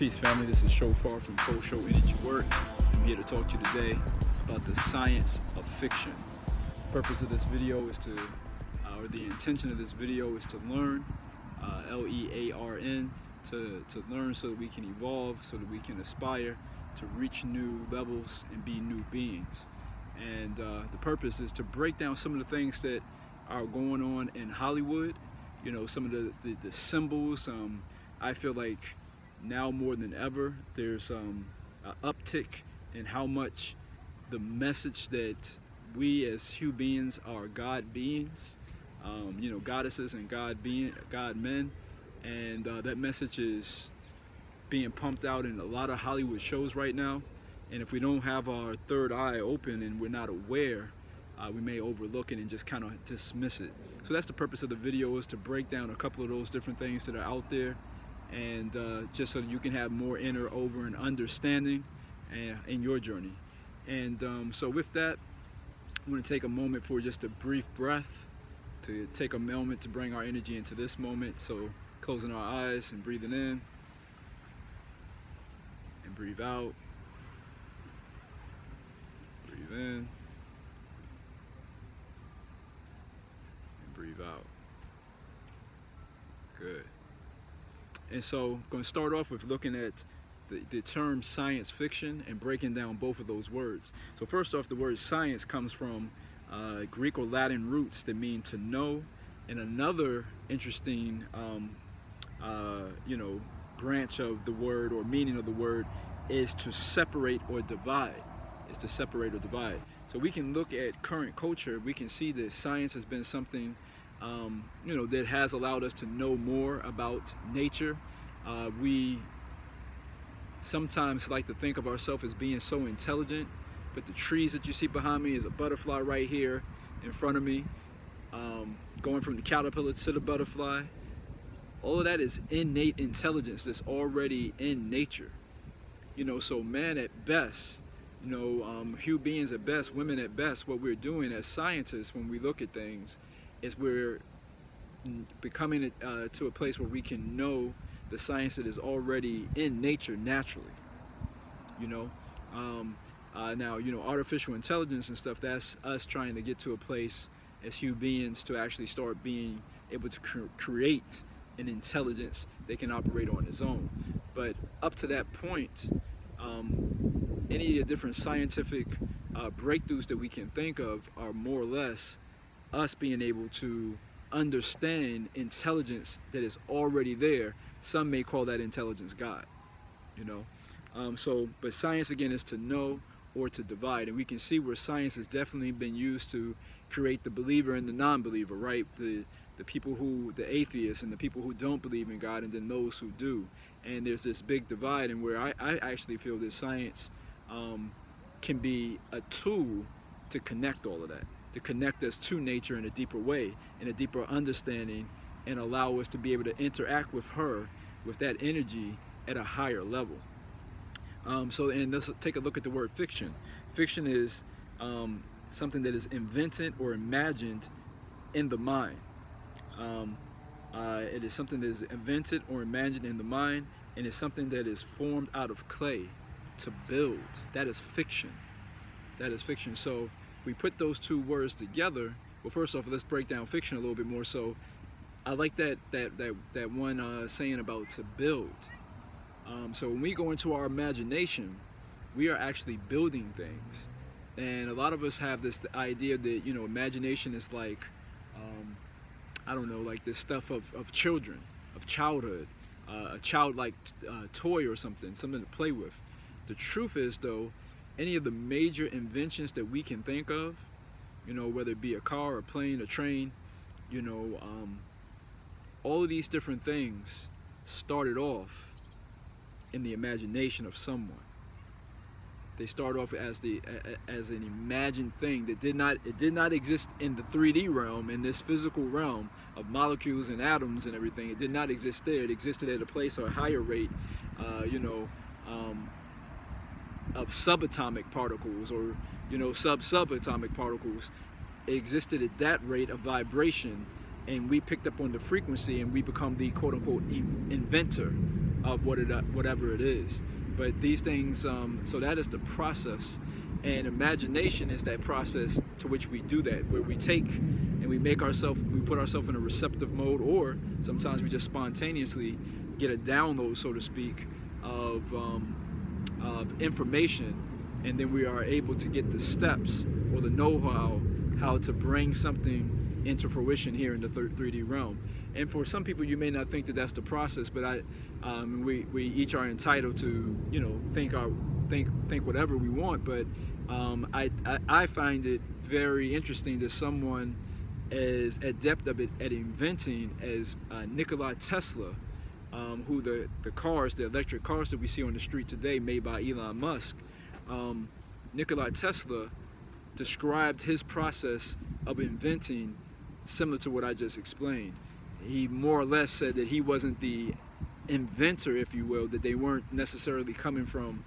Peace, family. This is Shofar from Fò Shō Energy Work. I'm here to talk to you today about the science of fiction. The purpose of this video is to, or the intention of this video is to learn, L-E-A-R-N, to learn so that we can evolve, so that we can aspire to reach new levels and be new beings. And the purpose is to break down some of the things that are going on in Hollywood, you know, some of the symbols. I feel like now more than ever, there's an uptick in how much the message that we as human beings are God beings, you know, goddesses and God men, and that message is being pumped out in a lot of Hollywood shows right now. And if we don't have our third eye open and we're not aware, we may overlook it and just kind of dismiss it. So that's the purpose of the video, is to break down a couple of those different things that are out there, and just so that you can have more inner, over, and understanding in your journey. And so with that, I'm going to take a moment for just a brief breath, to take a moment to bring our energy into this moment. So closing our eyes and breathing in, and breathe out, breathe in, and breathe out. Good. And so I'm going to start off with looking at the term science fiction and breaking down both of those words. So first off, the word science comes from Greek or Latin roots that mean to know. And another interesting, you know, branch of the word or meaning of the word is to separate or divide. It's to separate or divide. So we can look at current culture. We can see that science has been something you know, that has allowed us to know more about nature. We sometimes like to think of ourselves as being so intelligent, but the trees that you see behind me is a butterfly right here in front of me, going from the caterpillar to the butterfly. All of that is innate intelligence that's already in nature. You know, so man at best, you know, human beings at best, women at best, what we're doing as scientists when we look at things is we're becoming to a place where we can know the science that is already in nature naturally, you know. Now, you know, artificial intelligence and stuff, that's us trying to get to a place as human beings to actually start being able to create an intelligence that can operate on its own. But up to that point, any of the different scientific breakthroughs that we can think of are more or less us being able to understand intelligence that is already there. Some may call that intelligence God, you know. But science again is to know or to divide, and we can see where science has definitely been used to create the believer and the non-believer, right? The people who, the atheists, and the people who don't believe in God, and then those who do. And there's this big divide, and where I actually feel that science can be a tool to connect all of that, to connect us to nature in a deeper way, in a deeper understanding, and allow us to be able to interact with her, with that energy, at a higher level. And let's take a look at the word fiction. Fiction is something that is invented or imagined in the mind. It is something that is invented or imagined in the mind, and it's something that is formed out of clay to build. That is fiction. That is fiction. So we put those two words together. Well, first off, let's break down fiction a little bit more. So I like that one saying about to build. So when we go into our imagination, we are actually building things. And a lot of us have this idea that, you know, imagination is like, I don't know, like this stuff of children, of childhood, a childlike toy or something to play with. The truth is, though, any of the major inventions that we can think of, you know, whether it be a car, a plane, a train, you know, all of these different things started off in the imagination of someone. They start off as an imagined thing that did not exist in the 3D realm, in this physical realm of molecules and atoms and everything. It did not exist there. It existed at a place or a higher rate, you know. Of subatomic particles, or, you know, sub-subatomic particles. It existed at that rate of vibration and we picked up on the frequency and we become the quote-unquote inventor of whatever it is. But these things, so that is the process, and imagination is that process to which we do that, where we take and we make ourselves, we put ourselves in a receptive mode, or sometimes we just spontaneously get a download, so to speak, of information, and then we are able to get the steps or the know-how how to bring something into fruition here in the 3D realm. And for some people, you may not think that that's the process, but we each are entitled to, you know, think whatever we want. But I find it very interesting that someone as adept at inventing as Nikola Tesla, who the electric cars that we see on the street today made by Elon Musk, Nikola Tesla described his process of inventing similar to what I just explained. He more or less said that he wasn't the inventor, if you will, that they weren't necessarily coming from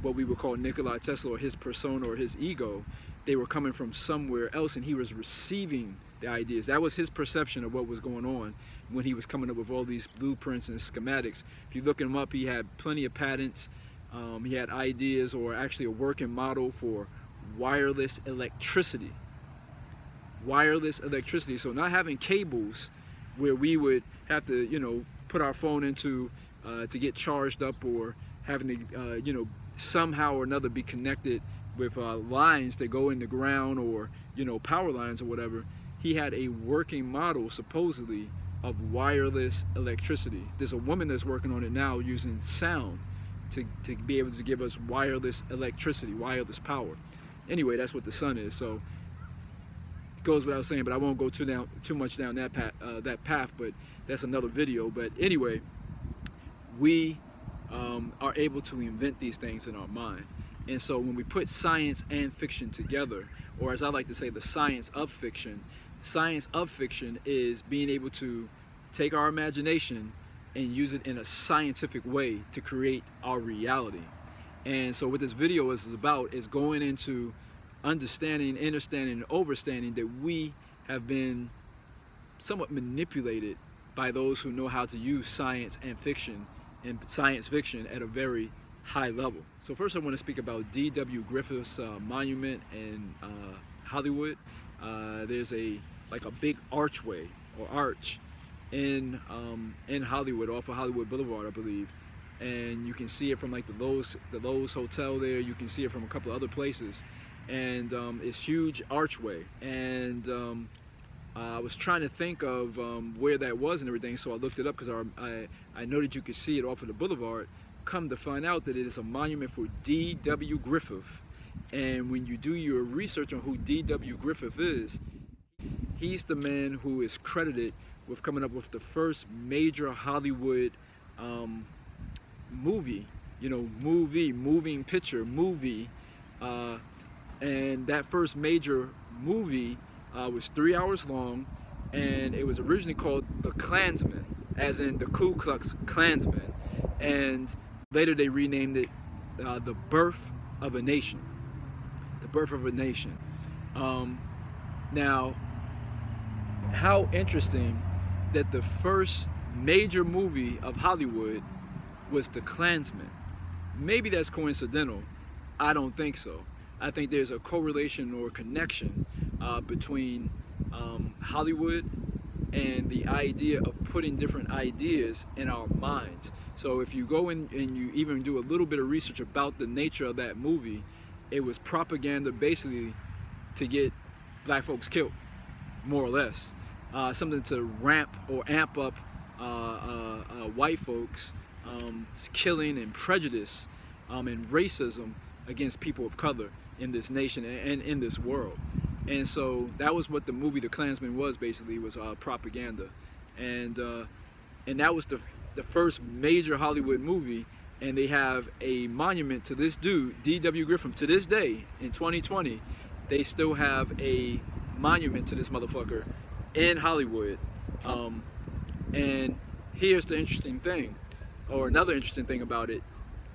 what we would call Nikola Tesla or his persona or his ego. They were coming from somewhere else, and he was receiving the ideas. That was his perception of what was going on when he was coming up with all these blueprints and schematics. If you look him up, he had plenty of patents. He had ideas, or actually a working model for wireless electricity. Wireless electricity, so not having cables where we would have to, you know, put our phone into to get charged up, or having to, you know, somehow or another be connected with lines that go in the ground, or, you know, power lines or whatever. He had a working model, supposedly, of wireless electricity. There's a woman that's working on it now using sound to be able to give us wireless electricity, wireless power. Anyway, that's what the sun is. So goes without saying, but I won't go too much down that path, but that's another video. But anyway, we are able to invent these things in our mind. And so when we put science and fiction together, or as I like to say, the science of fiction is being able to take our imagination and use it in a scientific way to create our reality. And so what this video is about is going into understanding, understanding, and overstanding that we have been somewhat manipulated by those who know how to use science and fiction, and science fiction at a very high level. So first I want to speak about D.W. Griffith's monument in Hollywood. There's like a big archway or arch in Hollywood, off of Hollywood Boulevard, I believe. And you can see it from like the Lowe's Hotel there. You can see it from a couple of other places. And it's huge archway, and I was trying to think of where that was and everything, so I looked it up because I know that you could see it off of the boulevard. Come to find out that it is a monument for D.W. Griffith, and when you do your research on who D.W. Griffith is, he's the man who is credited with coming up with the first major Hollywood moving picture. And that first major movie was 3 hours long, and it was originally called The Klansman, as in the Ku Klux Klansman. And later they renamed it The Birth of a Nation. The Birth of a Nation. Now, how interesting that the first major movie of Hollywood was The Klansman. Maybe that's coincidental. I don't think so. I think there's a correlation or connection between Hollywood and the idea of putting different ideas in our minds. So if you go in and you even do a little bit of research about the nature of that movie, it was propaganda basically to get black folks killed, more or less. Something to amp up white folks' killing and prejudice and racism against people of color in this nation and in this world. And so that was what the movie The Klansman was, basically, was propaganda. And that was the first major Hollywood movie, and they have a monument to this dude, D.W. Griffith. To this day, in 2020, they still have a monument to this motherfucker in Hollywood. And here's the interesting thing, or another interesting thing about it.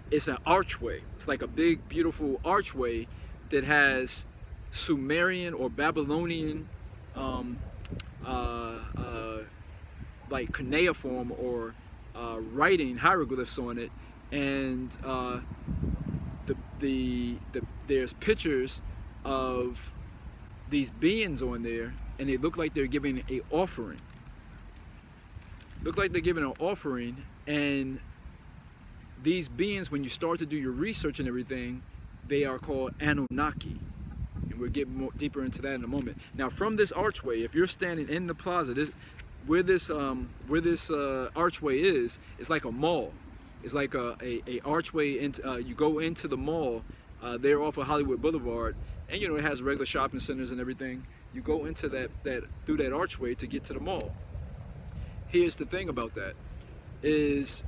It's an archway. It's like a big, beautiful archway that has Sumerian or Babylonian like cuneiform or writing hieroglyphs on it, and there's pictures of these beings on there, and they look like they're giving an offering. Look like they're giving an offering, and these beings, when you start to do your research and everything, they are called Anunnaki. And we'll get more deeper into that in a moment. Now, from this archway, if you're standing in the plaza, this where this archway is, it's like a mall. It's like a archway into, you go into the mall there off of Hollywood Boulevard, and you know it has regular shopping centers and everything. You go into that through that archway to get to the mall. Here's the thing about that is,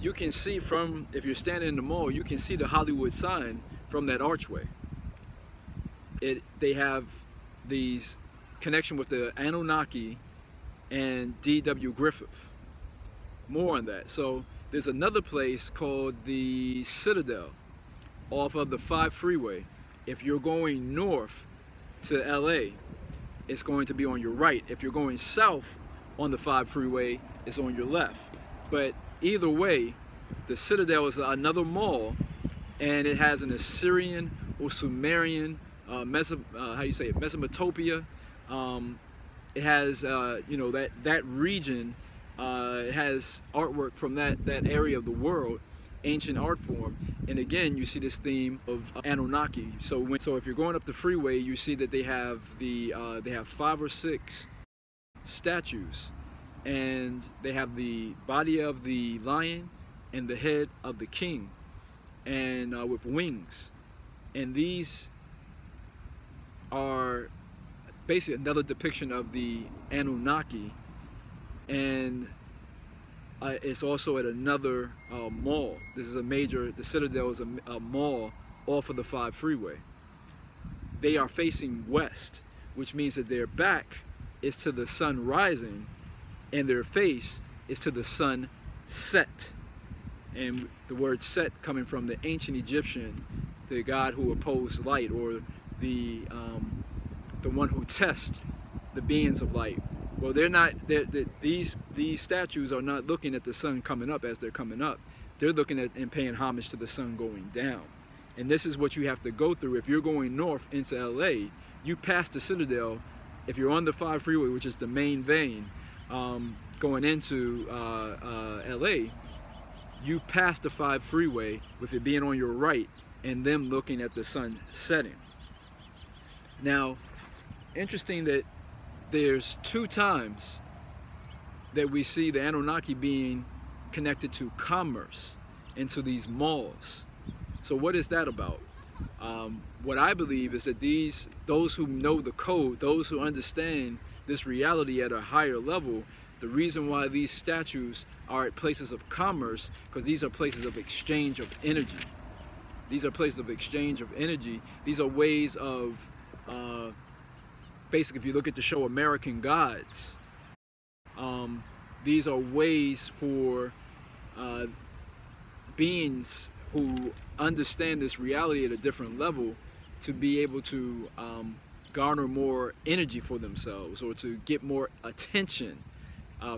you can see from, if you're standing in the mall, you can see the Hollywood sign from that archway. They have these connection with the Anunnaki and D.W. Griffith. More on that. So there's another place called the Citadel off of the 5 freeway. If you're going north to LA, it's going to be on your right. If you're going south on the 5 freeway, it's on your left. But either way, the Citadel is another mall, and it has an Assyrian or Sumerian, Mesopotamia. It has, you know, that region. It has artwork from that area of the world, ancient art form. And again, you see this theme of Anunnaki. So if you're going up the freeway, you see that they have they have 5 or 6 statues. And they have the body of the lion and the head of the king, and with wings. And these are basically another depiction of the Anunnaki. And it's also at another mall. This is a major, the Citadel is a mall off of the 5 freeway. They are facing west, which means that their back is to the sun rising, and their face is to the sun set. And the word set coming from the ancient Egyptian, the god who opposed light, or the one who tests the beings of light. Well, they're not, these statues are not looking at the sun coming up as they're coming up. They're looking at and paying homage to the sun going down. And this is what you have to go through. If you're going north into LA, you pass the Citadel. If you're on the 5 freeway, which is the main vein, going into LA, you pass the 5 freeway with it being on your right and them looking at the sun setting. Now, interesting that there's 2 times that we see the Anunnaki being connected to commerce and to these malls. So what is that about? What I believe is that those who know the code, those who understand this reality at a higher level, the reason why these statues are at places of commerce, because these are places of exchange of energy. These are places of exchange of energy. These are ways of, basically, if you look at the show American Gods, these are ways for beings who understand this reality at a different level to be able to garner more energy for themselves, or to get more attention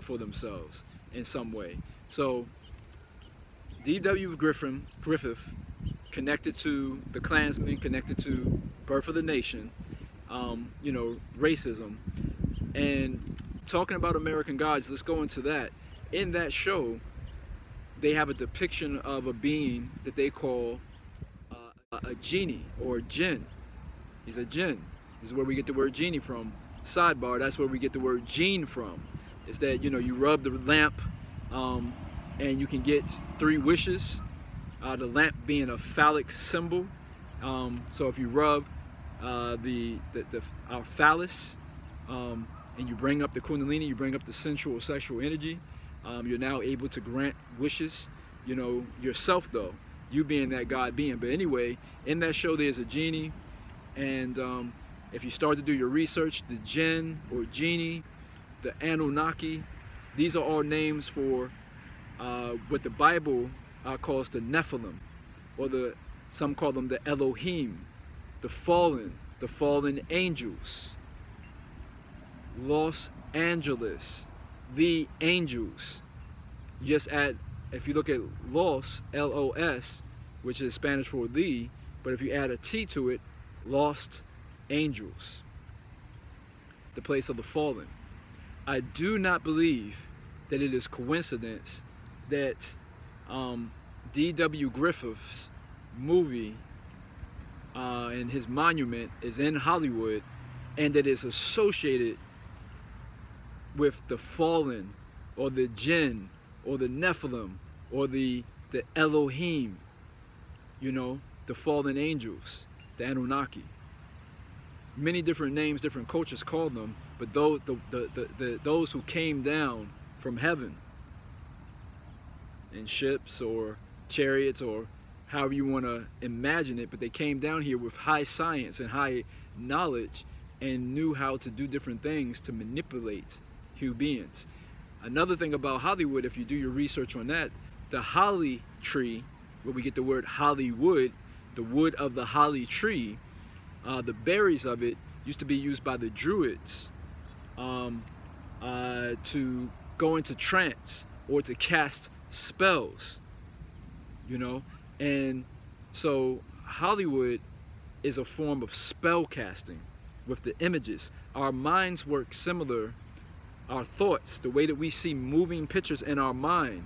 for themselves in some way. So D.W. Griffith connected to the Klansman, connected to Birth of the Nation, you know, racism. And talking about American Gods, let's go into that. In that show, they have a depiction of a being that they call a genie, or a jinn. He's a jinn. This is where we get the word genie from. Sidebar, that's where we get the word gene from. It's that, you know, you rub the lamp and you can get 3 wishes, the lamp being a phallic symbol. So if you rub our phallus and you bring up the kundalini, you bring up the sensual sexual energy, you're now able to grant wishes, you know, yourself though, you being that God being. But anyway, in that show there's a genie, and if you start to do your research, the jinn or genie, the Anunnaki, these are all names for what the Bible calls the Nephilim, or some call them the Elohim, the fallen angels. Los Angeles, the angels. Just add, if you look at Los, L-O-S, which is Spanish for the, but if you add a T to it, lost angels, the place of the fallen. I do not believe that it is coincidence that D.W. Griffith's movie and his monument is in Hollywood, and that it's associated with the fallen or the jinn or the Nephilim or the Elohim, you know, the fallen angels, the Anunnaki. Many different names, different cultures call them, but those, those who came down from heaven in ships or chariots or however you want to imagine it, but they came down here with high science and high knowledge and knew how to do different things to manipulate human beings. Another thing about Hollywood, if you do your research on that, the holly tree, where we get the word Hollywood, the wood of the holly tree, the berries of it used to be used by the Druids to go into trance or to cast spells, you know. And so Hollywood is a form of spell casting with the images. Our minds work similar. Our thoughts, the way that we see moving pictures in our mind,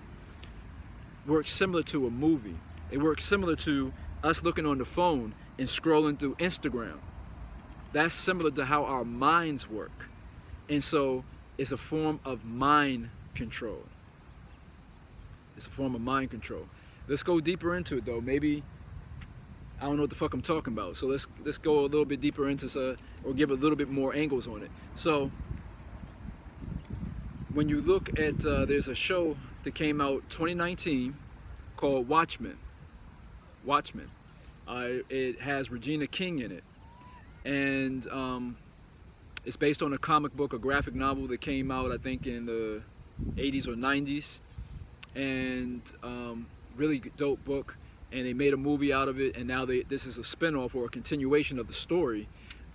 works similar to a movie. It works similar to us looking on the phone and scrolling through Instagram. That's similar to how our minds work. And so it's a form of mind control. It's a form of mind control. Let's go deeper into it though. Maybe I don't know what the fuck I'm talking about. So let's go a little bit deeper into it, or give a little bit more angles on it. So when you look at, there's a show that came out 2019 called Watchmen. Watchmen. It has Regina King in it, and it's based on a comic book, a graphic novel that came out, I think, in the 80s or 90s, and really dope book, and they made a movie out of it, and now this is a spinoff or a continuation of the story,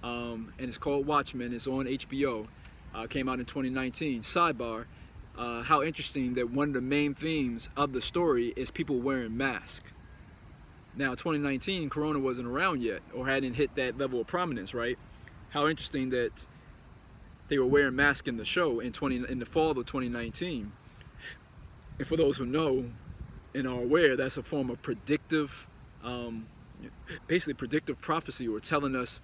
and it's called Watchmen. It's on HBO. Came out in 2019. Sidebar, how interesting that one of the main themes of the story is people wearing masks. Now, 2019, Corona wasn't around yet, or hadn't hit that level of prominence, right? How interesting that they were wearing masks in the show in the fall of 2019. And for those who know and are aware, that's a form of predictive, basically predictive prophecy, or telling us,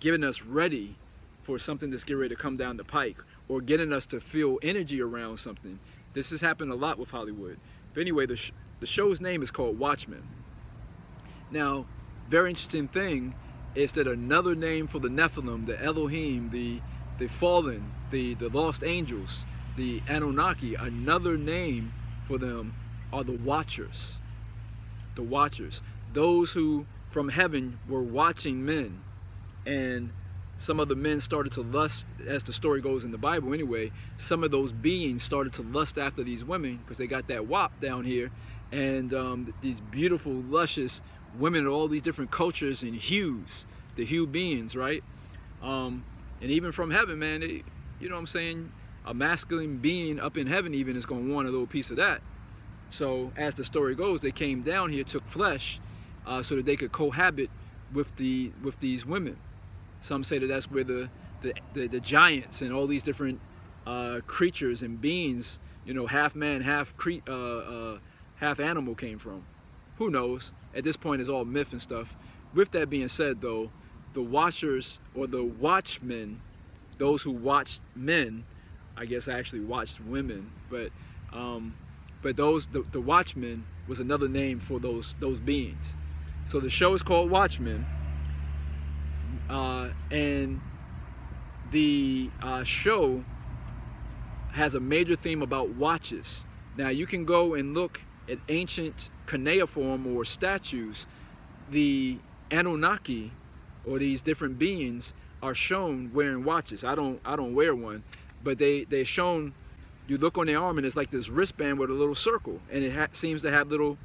giving us ready for something that's getting ready to come down the pike, or getting us to feel energy around something. This has happened a lot with Hollywood. But anyway, the show's name is called Watchmen. Now, very interesting thing is that another name for the Nephilim, the Elohim, the fallen, the lost angels, the Anunnaki, another name for them are the Watchers. The Watchers. Those who, from heaven, were watching men. And some of the men started to lust, as the story goes in the Bible anyway, some of those beings started to lust after these women because they got that wop down here. And these beautiful, luscious women of all these different cultures and hues, the hue beings, right? And even from heaven, man, they, you know what I'm saying? A masculine being up in heaven even is going to want a little piece of that. So as the story goes, they came down here, took flesh so that they could cohabit with these women. Some say that that's where the giants and all these different creatures and beings, you know, half man, half animal came from. Who knows? At this point, it's all myth and stuff. With that being said, though, the Watchers, or the Watchmen, those who watched men, I guess I actually watched women, but those, the Watchmen was another name for those beings. So the show is called Watchmen, and the show has a major theme about watches. Now, you can go and look at ancient cuneiform or statues. The Anunnaki, or these different beings, are shown wearing watches. I don't wear one, but they're shown. You look on their arm and it's like this wristband with a little circle, and it seems to have little,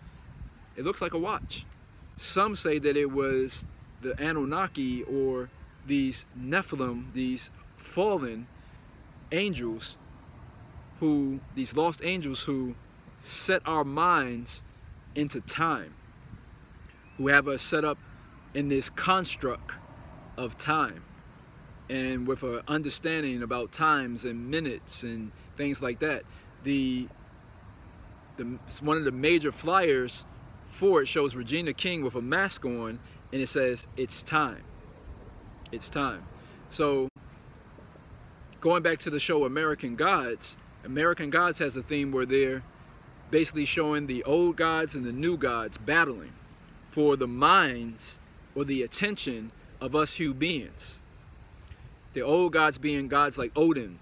it looks like a watch. Some say that it was the Anunnaki, or these Nephilim, these fallen, angels who, these lost angels who set our minds into time, who have us set up in this construct of time, and with an understanding about times and minutes and things like that. One of the major flyers for it shows Regina King with a mask on, and it says, "It's time. It's time." So going back to the show American Gods has a theme where they're basically showing the old gods and the new gods battling for the minds or the attention of us human beings. The old gods being gods like Odin,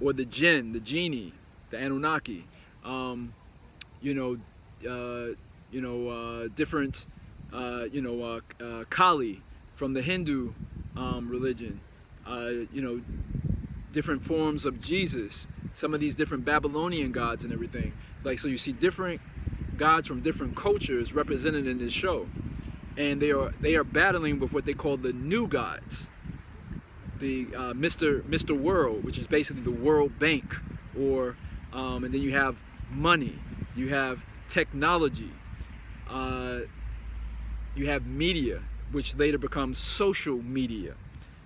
or the Jinn, the Genie, the Anunnaki, different, Kali from the Hindu religion, different forms of Jesus, some of these different Babylonian gods and everything. Like, so you see different gods from different cultures represented in this show, and they are battling with what they call the new gods, the Mr. World, which is basically the World Bank, or and then you have money, you have technology, you have media, which later becomes social media.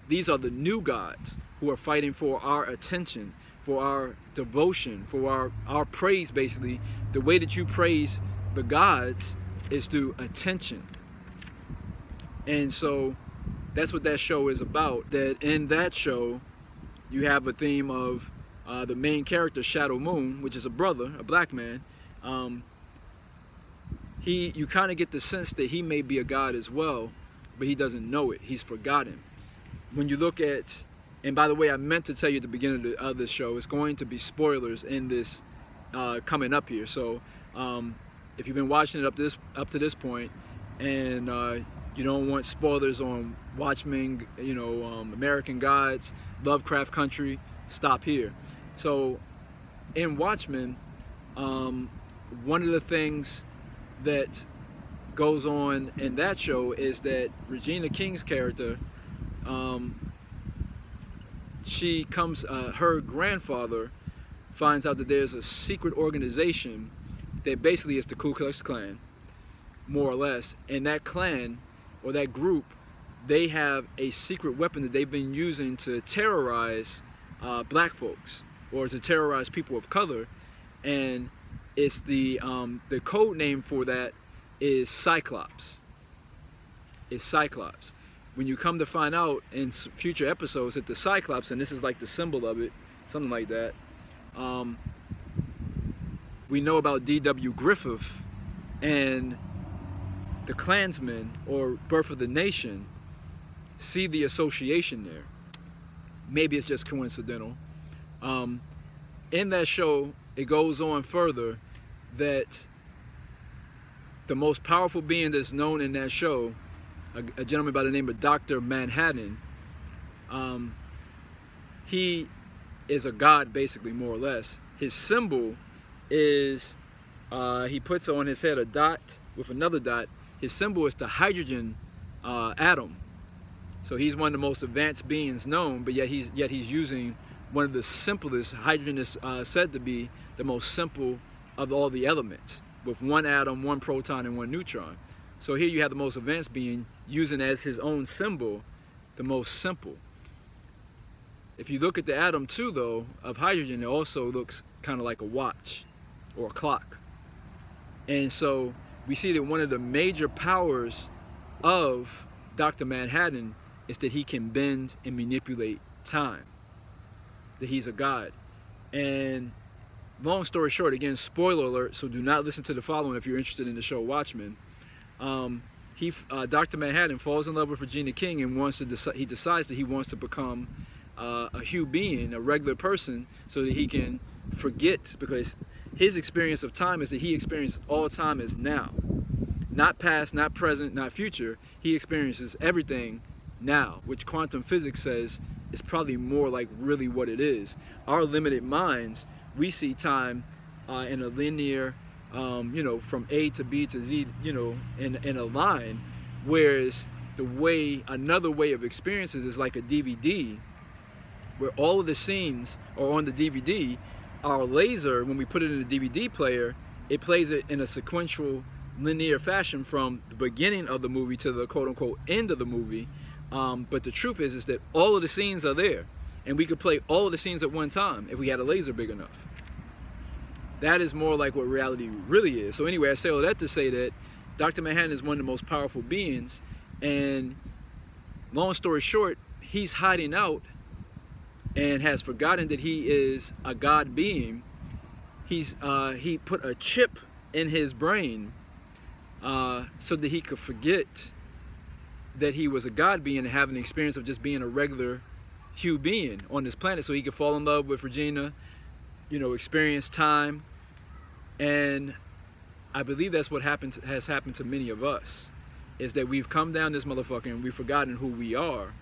These are the new gods who are fighting for our attention, for our devotion, for our praise. Basically, the way that you praise the gods is through attention. And so that's what that show is about. That in that show, you have a theme of the main character, Shadow Moon, which is a brother, a black man. You kind of get the sense that he may be a god as well, but he doesn't know it. He's forgotten. When you look at, and by the way, I meant to tell you at the beginning of this show, it's going to be spoilers in this coming up here. So if you've been watching it up to this point, and you don't want spoilers on Watchmen, American Gods, Lovecraft Country, stop here. So in Watchmen, one of the things that goes on in that show is that Regina King's character, she comes, her grandfather finds out that there's a secret organization that basically is the Ku Klux Klan, more or less. And that clan, or that group, they have a secret weapon that they've been using to terrorize black folks, or to terrorize people of color. And it's the code name for that is Cyclops. It's Cyclops. When you come to find out in future episodes that the Cyclops, and this is like the symbol of it, something like that, we know about D.W. Griffith and The Klansman, or Birth of the Nation, see the association there. Maybe it's just coincidental. In that show, it goes on further that the most powerful being that's known in that show, a gentleman by the name of Dr. Manhattan, he is a god, basically, more or less. His symbol is, he puts on his head a dot with another dot. His symbol is the hydrogen atom. So he's one of the most advanced beings known, but yet he's using one of the simplest. Hydrogen is said to be the most simple of all the elements, with one atom, one proton, and one neutron. So here you have the most advanced being using as his own symbol the most simple. If you look at the atom too, though, of hydrogen, it also looks kind of like a watch or a clock. And so we see that one of the major powers of Dr. Manhattan is that he can bend and manipulate time, that he's a god. And long story short, again, spoiler alert, so do not listen to the following if you're interested in the show Watchmen. Dr. Manhattan falls in love with Regina King and he decides that he wants to become a human being, a regular person, so that he can forget, because his experience of time is that he experiences all time as now. Not past, not present, not future. He experiences everything now, which quantum physics says is probably more like really what it is. Our limited minds, we see time in a linear, from A to B to Z, in a line, whereas another way of experiences is like a DVD where all of the scenes are on the DVD, our laser, when we put it in the DVD player, it plays it in a sequential linear fashion from the beginning of the movie to the quote-unquote end of the movie. But the truth is that all of the scenes are there, and we could play all of the scenes at one time if we had a laser big enough. That is more like what reality really is. So anyway, I say all that to say that Dr. Manhattan is one of the most powerful beings, and long story short, he's hiding out and has forgotten that he is a God being. He's he put a chip in his brain so that he could forget that he was a God being and have an experience of just being a regular human being on this planet, so he could fall in love with Regina, you know, experience time. And I believe that's what happens, has happened to many of us, is that we've come down this motherfucker and we've forgotten who we are,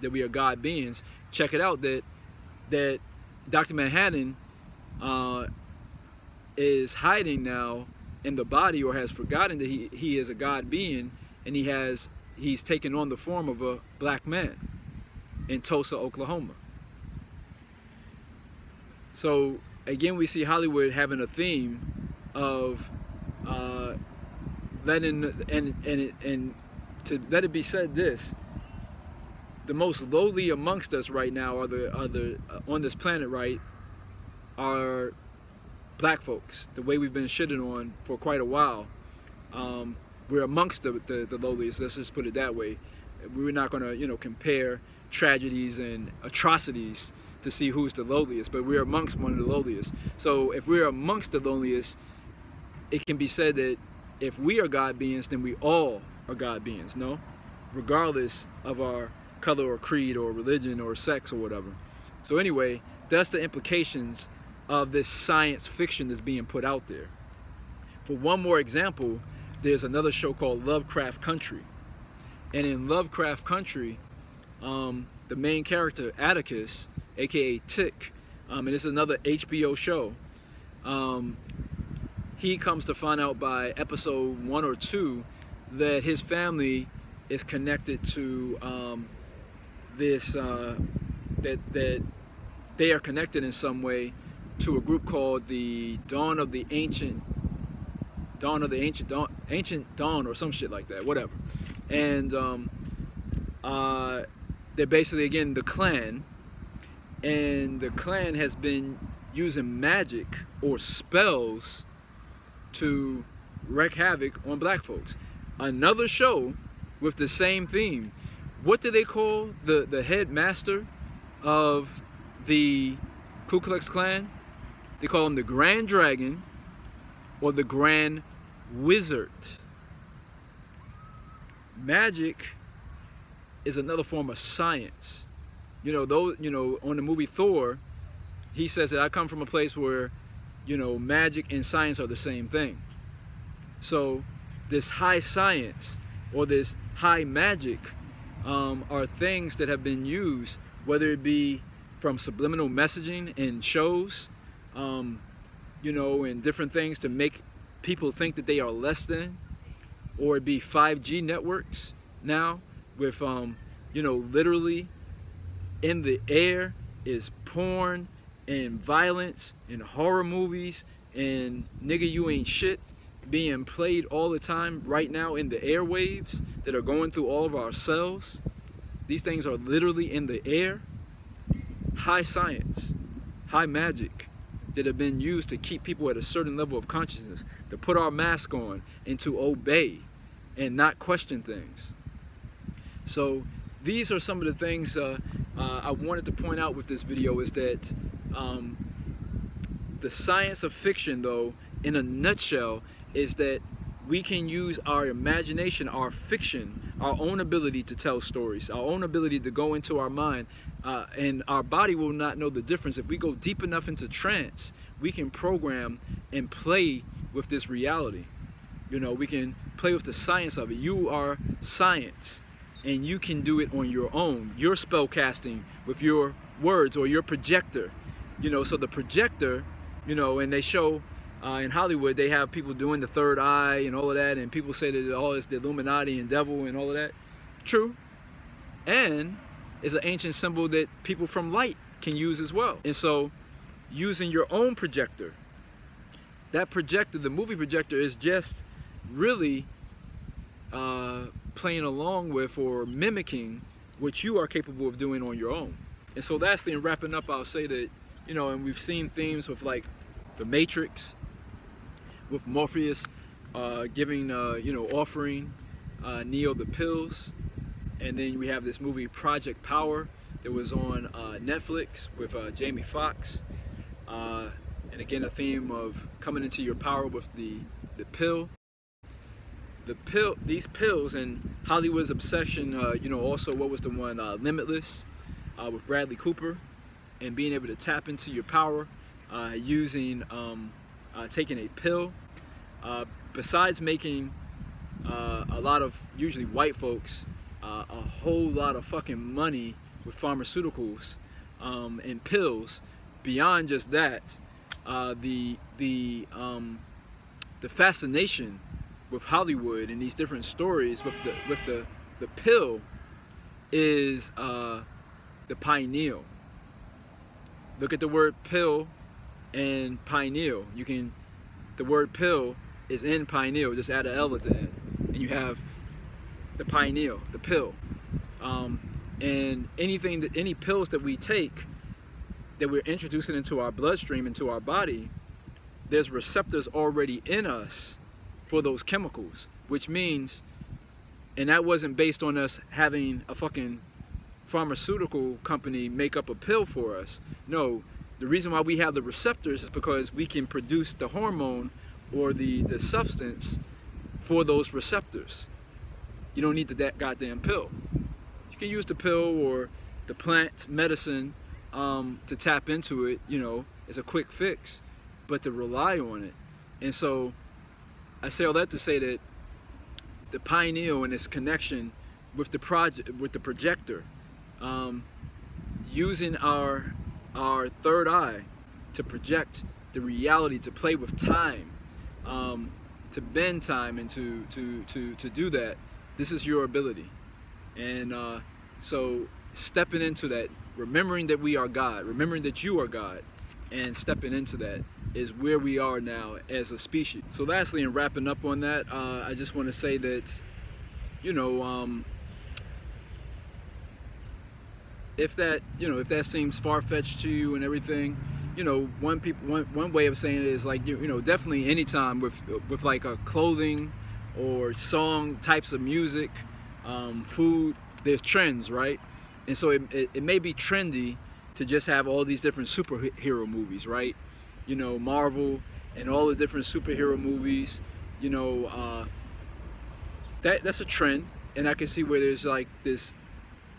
that we are God beings. Check it out, that Dr. Manhattan is hiding now in the body, or has forgotten that he is a God being, and he's taken on the form of a black man in Tulsa, Oklahoma. So again, we see Hollywood having a theme of letting, and to let it be said this: the most lowly amongst us right now are on this planet, right, are black folks. The way we've been shitted on for quite a while, we're amongst the lowliest. Let's just put it that way. We're not going to, you know, compare tragedies and atrocities to see who's the lowliest, but we're amongst one of the lowliest. So if we're amongst the lowliest, it can be said that if we are God beings, then we all are God beings, no? Regardless of our color or creed or religion or sex or whatever. So anyway, that's the implications of this science fiction that's being put out there. For one more example, there's another show called Lovecraft Country. And in Lovecraft Country, the main character, Atticus, aka Tick, and it's another HBO show, he comes to find out by episode 1 or 2 that his family is connected to that they are connected in some way to a group called the Ancient Dawn or some shit like that, whatever. And they're basically, again, the Klan, and the Klan has been using magic or spells to wreak havoc on black folks. Another show with the same theme. What do they call the headmaster of the Ku Klux Klan? They call him the Grand Dragon or the Grand Wizard. Magic is another form of science. You know, those, you know, on the movie Thor, he says that I come from a place where, you know, magic and science are the same thing. So this high science or this high magic are things that have been used, whether it be from subliminal messaging in shows, you know, and different things to make people think that they are less than, or it be 5G networks now with, you know, literally in the air is porn and violence and horror movies and nigga you ain't shit being played all the time right now in the airwaves that are going through all of our cells. These things are literally in the air. High science, high magic that have been used to keep people at a certain level of consciousness, to put our mask on and to obey and not question things. So these are some of the things I wanted to point out with this video, is that the science of fiction, though, in a nutshell, is that we can use our imagination, our fiction, our own ability to tell stories, our own ability to go into our mind, and our body will not know the difference. If we go deep enough into trance, we can program and play with this reality. You know, we can play with the science of it. You are science, and you can do it on your own. Your spell casting with your words or your projector. You know, so the projector, you know, and they show in Hollywood, they have people doing the third eye and all of that, and people say that all it's the Illuminati and devil and all of that. True. And is an ancient symbol that people from light can use as well. And so using your own projector, that projector, the movie projector, is just really playing along with or mimicking what you are capable of doing on your own. And so lastly, in wrapping up, I'll say that, you know, and we've seen themes with like The Matrix, with Morpheus giving, you know, offering Neo the pills. And then we have this movie Project Power that was on Netflix with Jamie Foxx. And again, a theme of coming into your power with the pill. These pills, and Hollywood's obsession, you know, also what was the one, Limitless, with Bradley Cooper, and being able to tap into your power using, taking a pill. Besides making a lot of, usually white folks, a whole lot of fucking money with pharmaceuticals and pills, beyond just that, the fascination with Hollywood and these different stories with the pill is the pineal. Look at the word pill and pineal. You can, the word pill is in pineal, just add an L at the end, and you have the pineal, the pill. And anything that, any pills that we take, that we're introducing into our bloodstream, into our body, there's receptors already in us for those chemicals, which means, and that wasn't based on us having a fucking pharmaceutical company make up a pill for us. No, the reason why we have the receptors is because we can produce the hormone or the substance for those receptors. You don't need the goddamn pill. You can use the pill or the plant medicine to tap into it, you know, as a quick fix, but to rely on it. And so I say all that to say that the pineal and its connection with the project, with the projector, using our third eye to project the reality, to play with time, to bend time, and to do that. This is your ability. And so stepping into that, remembering that we are God, remembering that you are God, and stepping into that is where we are now as a species. So lastly, in wrapping up on that, I just want to say that, you know, if that, you know, if that seems far-fetched to you and everything, you know, one way of saying it is like, you know, definitely anytime with like a clothing or song, types of music, food, there's trends, right? And so it may be trendy to just have all these different superhero movies, right? You know, Marvel and all the different superhero movies, you know, that's a trend. And I can see where there's like this,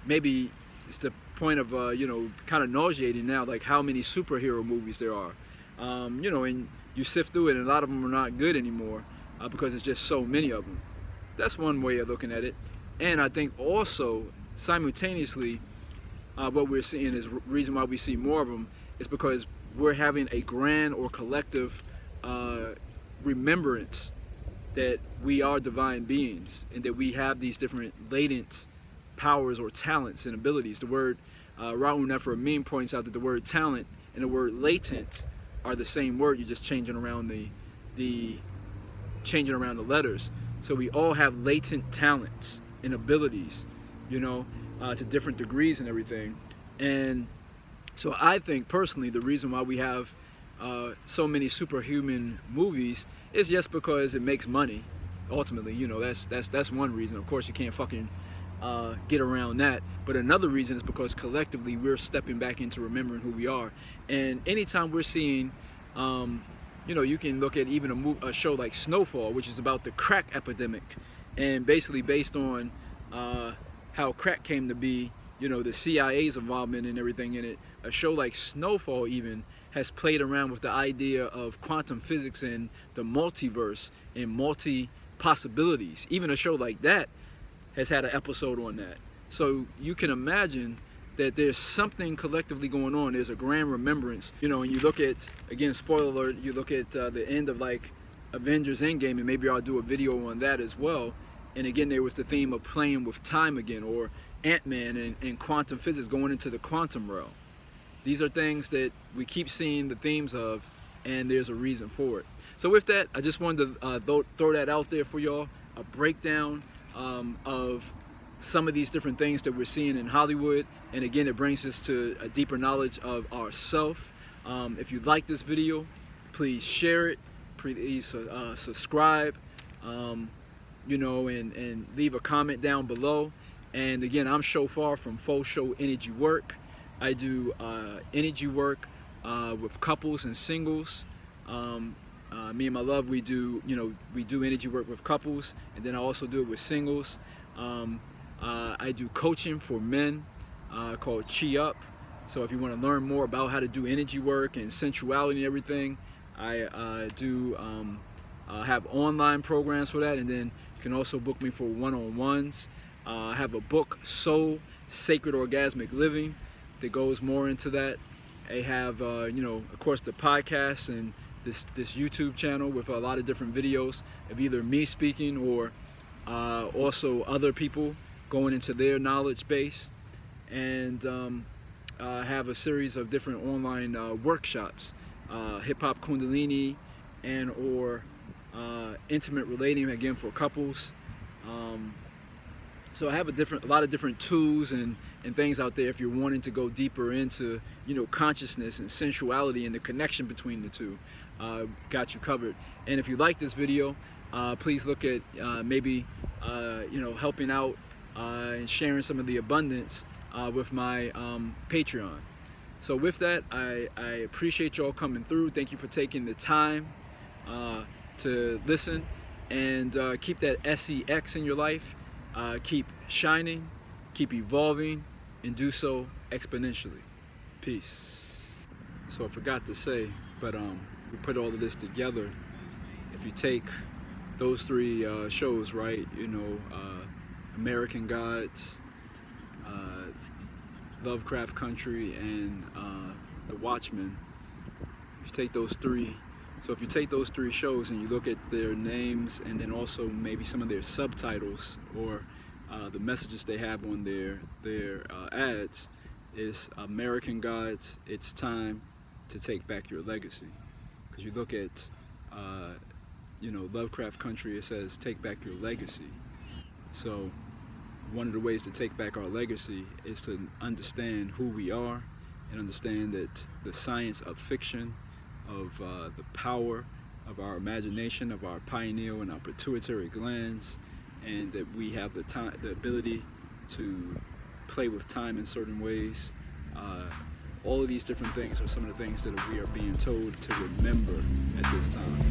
maybe it's the point of, you know, kind of nauseating now, like how many superhero movies there are. You know, and you sift through it and a lot of them are not good anymore because it's just so many of them. That's one way of looking at it. And I think also, simultaneously, what we're seeing is, reason why we see more of them is because we're having a grand or collective remembrance that we are divine beings and that we have these different latent powers or talents and abilities. The word Raoul Nefer Amin points out that the word talent and the word latent are the same word. You're just changing around the letters. So we all have latent talents and abilities, you know, to different degrees and everything. And so I think personally the reason why we have so many superhuman movies is just because it makes money ultimately, you know. That's one reason. Of course you can't fucking get around that, but another reason is because collectively we're stepping back into remembering who we are. And anytime we're seeing you know, you can look at even a show like Snowfall, which is about the crack epidemic, and basically based on how crack came to be, you know, the CIA's involvement and everything in it. A show like Snowfall even has played around with the idea of quantum physics and the multiverse and multi-possibilities. Even a show like that has had an episode on that. So you can imagine that there's something collectively going on. There's a grand remembrance, you know, and you look at, again, spoiler alert, you look at the end of like Avengers Endgame, and maybe I'll do a video on that as well. And again, there was the theme of playing with time again, or Ant-Man and quantum physics, going into the quantum realm. These are things that we keep seeing the themes of, and there's a reason for it. So with that, I just wanted to throw that out there for y'all, a breakdown of some of these different things that we're seeing in Hollywood. And again, it brings us to a deeper knowledge of ourselves. If you like this video, please share it, please subscribe, you know, and leave a comment down below. And again, I'm Shofar from Fò Shō Energy Work. I do energy work with couples and singles. Me and my love, we do, you know, we do energy work with couples, and then I also do it with singles. I do coaching for men called Chi Up. So if you want to learn more about how to do energy work and sensuality and everything, I do have online programs for that, and then you can also book me for one-on-ones. I have a book, Soul, Sacred Orgasmic Living, that goes more into that. I have, you know, of course, the podcast and this YouTube channel with a lot of different videos of either me speaking or also other people going into their knowledge base. And I have a series of different online workshops, hip-hop kundalini and or intimate relating, again, for couples. So I have a lot of different tools and things out there if you're wanting to go deeper into, you know, consciousness and sensuality and the connection between the two. Got you covered. And if you like this video, please look at maybe, you know, helping out and sharing some of the abundance with my Patreon. So with that, I appreciate y'all coming through. Thank you for taking the time to listen, and keep that SEX in your life. Keep shining, keep evolving, and do so exponentially. Peace. So I forgot to say, but we put all of this together. If you take those three shows, right, you know, American Gods, Lovecraft Country, and The Watchmen, if you take those three, so if you take those three shows and you look at their names and then also maybe some of their subtitles or the messages they have on their ads, is American Gods, it's time to take back your legacy. Because you look at, you know, Lovecraft Country, it says take back your legacy. So one of the ways to take back our legacy is to understand who we are and understand that the science of fiction, of the power of our imagination, of our pineal and our pituitary glands, and that we have the ability to play with time in certain ways. All of these different things are some of the things that we are being told to remember at this time.